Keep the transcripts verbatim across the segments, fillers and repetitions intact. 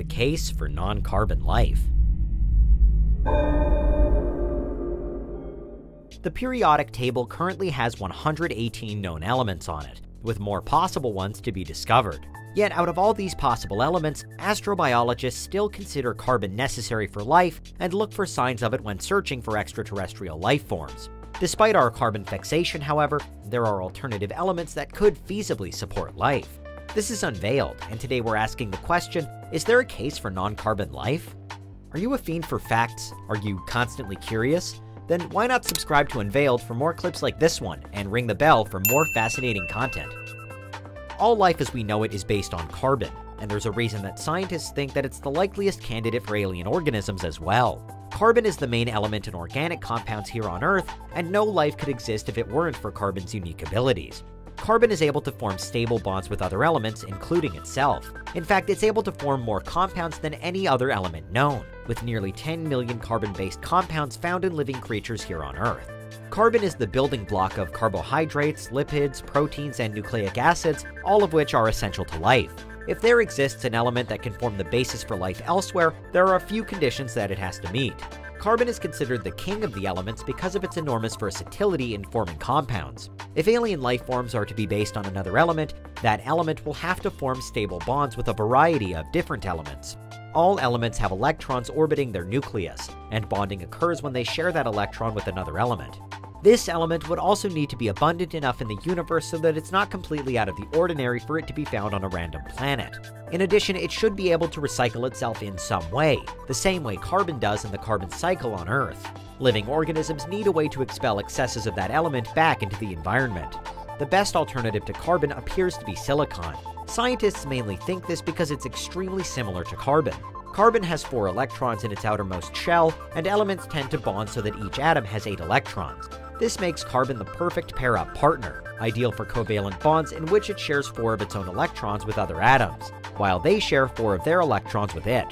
the case for non-carbon life. The periodic table currently has one hundred eighteen known elements on it, with more possible ones to be discovered. Yet out of all these possible elements, astrobiologists still consider carbon necessary for life and look for signs of it when searching for extraterrestrial life forms. Despite our carbon fixation, however, there are alternative elements that could feasibly support life. This is Unveiled, and today we're asking the question, is there a case for non-carbon life? Are you a fiend for facts? Are you constantly curious? Then why not subscribe to Unveiled for more clips like this one, and ring the bell for more fascinating content. All life as we know it is based on carbon, and there's a reason that scientists think that it's the likeliest candidate for alien organisms as well. Carbon is the main element in organic compounds here on Earth, and no life could exist if it weren't for carbon's unique abilities. Carbon is able to form stable bonds with other elements, including itself. In fact, it's able to form more compounds than any other element known, with nearly ten million carbon-based compounds found in living creatures here on Earth. Carbon is the building block of carbohydrates, lipids, proteins, and nucleic acids, all of which are essential to life. If there exists an element that can form the basis for life elsewhere, there are a few conditions that it has to meet. Carbon is considered the king of the elements because of its enormous versatility in forming compounds. If alien life forms are to be based on another element, that element will have to form stable bonds with a variety of different elements. All elements have electrons orbiting their nucleus, and bonding occurs when they share that electron with another element. This element would also need to be abundant enough in the universe so that it's not completely out of the ordinary for it to be found on a random planet. In addition, it should be able to recycle itself in some way, the same way carbon does in the carbon cycle on Earth. Living organisms need a way to expel excesses of that element back into the environment. The best alternative to carbon appears to be silicon. Scientists mainly think this because it's extremely similar to carbon. Carbon has four electrons in its outermost shell, and elements tend to bond so that each atom has eight electrons. This makes carbon the perfect pair-up partner, ideal for covalent bonds in which it shares four of its own electrons with other atoms, while they share four of their electrons with it.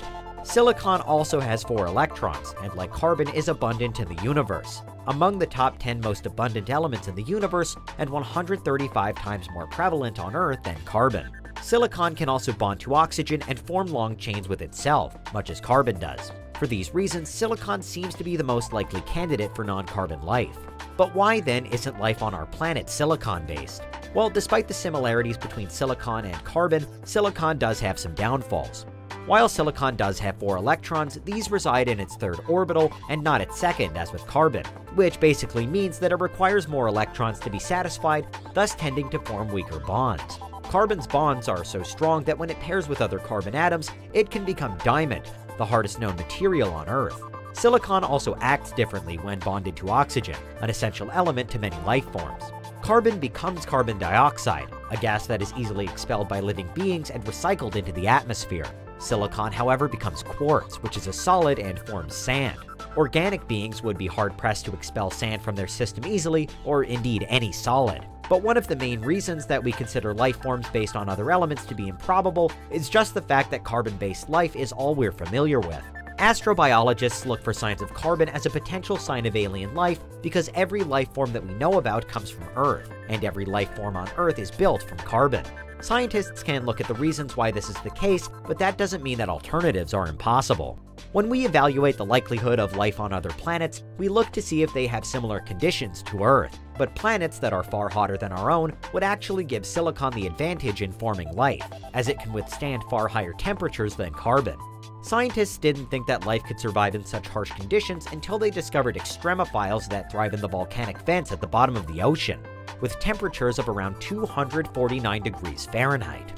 Silicon also has four electrons, and like carbon is abundant in the universe, among the top ten most abundant elements in the universe and one hundred thirty-five times more prevalent on Earth than carbon. Silicon can also bond to oxygen and form long chains with itself, much as carbon does. For these reasons, silicon seems to be the most likely candidate for non-carbon life. But why then isn't life on our planet silicon-based? Well, despite the similarities between silicon and carbon, silicon does have some downfalls. While silicon does have four electrons, these reside in its third orbital and not its second as with carbon, which basically means that it requires more electrons to be satisfied, thus tending to form weaker bonds. Carbon's bonds are so strong that when it pairs with other carbon atoms, it can become diamond, the hardest known material on Earth. Silicon also acts differently when bonded to oxygen, an essential element to many life forms. Carbon becomes carbon dioxide, a gas that is easily expelled by living beings and recycled into the atmosphere. Silicon, however, becomes quartz, which is a solid and forms sand. Organic beings would be hard-pressed to expel sand from their system easily, or indeed any solid. But one of the main reasons that we consider life forms based on other elements to be improbable is just the fact that carbon-based life is all we're familiar with. Astrobiologists look for signs of carbon as a potential sign of alien life because every life form that we know about comes from Earth, and every life form on Earth is built from carbon. Scientists can look at the reasons why this is the case, but that doesn't mean that alternatives are impossible. When we evaluate the likelihood of life on other planets, we look to see if they have similar conditions to Earth, but planets that are far hotter than our own would actually give silicon the advantage in forming life, as it can withstand far higher temperatures than carbon. Scientists didn't think that life could survive in such harsh conditions until they discovered extremophiles that thrive in the volcanic vents at the bottom of the ocean, with temperatures of around two hundred forty-nine degrees Fahrenheit.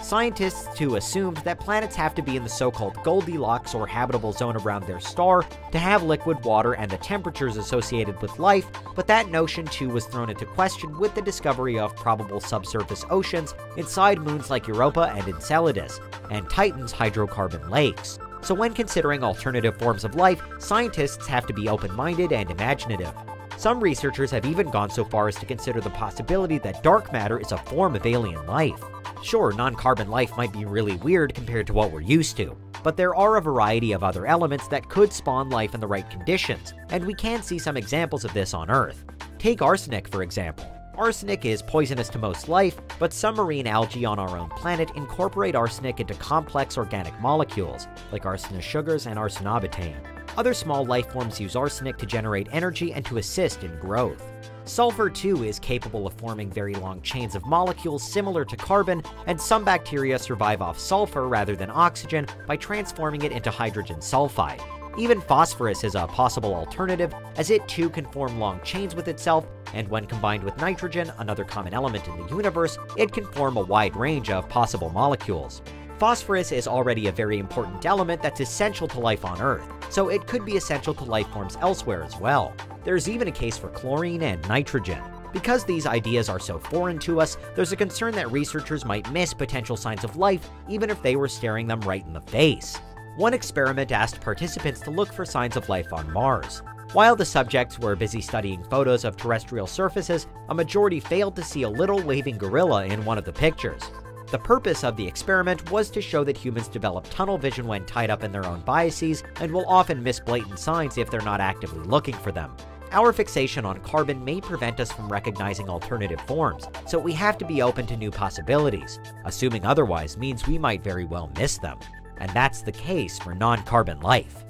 Scientists, too, assumed that planets have to be in the so-called Goldilocks or habitable zone around their star to have liquid water and the temperatures associated with life, but that notion, too, was thrown into question with the discovery of probable subsurface oceans inside moons like Europa and Enceladus, and Titan's hydrocarbon lakes. So when considering alternative forms of life, scientists have to be open-minded and imaginative. Some researchers have even gone so far as to consider the possibility that dark matter is a form of alien life. Sure, non-carbon life might be really weird compared to what we're used to, but there are a variety of other elements that could spawn life in the right conditions, and we can see some examples of this on Earth. Take arsenic, for example. arsenic is poisonous to most life, but some marine algae on our own planet incorporate arsenic into complex organic molecules, like arsenic sugars and arsenobutane. Other small life forms use arsenic to generate energy and to assist in growth. Sulfur, too, is capable of forming very long chains of molecules similar to carbon, and some bacteria survive off sulfur rather than oxygen by transforming it into hydrogen sulfide. Even phosphorus is a possible alternative, as it too can form long chains with itself, and when combined with nitrogen, another common element in the universe, it can form a wide range of possible molecules. Phosphorus is already a very important element that's essential to life on Earth, so it could be essential to life forms elsewhere as well. There's even a case for chlorine and nitrogen. Because these ideas are so foreign to us, there's a concern that researchers might miss potential signs of life even if they were staring them right in the face. One experiment asked participants to look for signs of life on Mars. While the subjects were busy studying photos of terrestrial surfaces, a majority failed to see a little waving gorilla in one of the pictures. The purpose of the experiment was to show that humans develop tunnel vision when tied up in their own biases and will often miss blatant signs if they're not actively looking for them. Our fixation on carbon may prevent us from recognizing alternative forms, so we have to be open to new possibilities. Assuming otherwise means we might very well miss them. And that's the case for non-carbon life.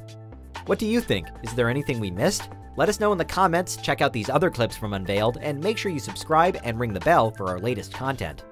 What do you think? Is there anything we missed? Let us know in the comments, check out these other clips from Unveiled, and make sure you subscribe and ring the bell for our latest content.